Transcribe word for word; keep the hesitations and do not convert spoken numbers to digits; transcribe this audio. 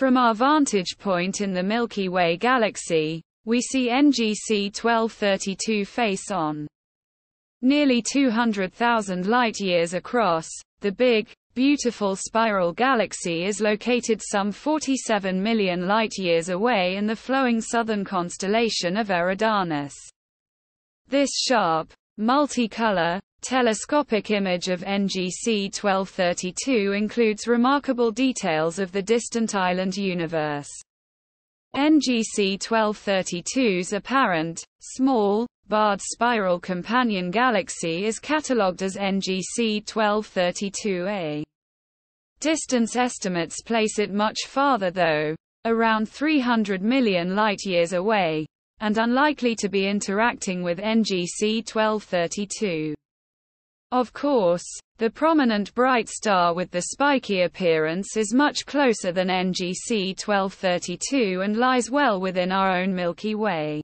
From our vantage point in the Milky Way galaxy, we see N G C twelve thirty-two face on. Nearly two hundred thousand light-years across, the big, beautiful spiral galaxy is located some forty-seven million light-years away in the flowing southern constellation of Eridanus. This sharp, multicolor, telescopic image of N G C twelve thirty-two includes remarkable details of the distant island universe. N G C twelve thirty-two's apparent, small, barred spiral companion galaxy is catalogued as N G C twelve thirty-two A. Distance estimates place it much farther though, around three hundred million light-years away, and unlikely to be interacting with N G C twelve thirty-two. Of course, the prominent bright star with the spiky appearance is much closer than N G C twelve thirty-two and lies well within our own Milky Way.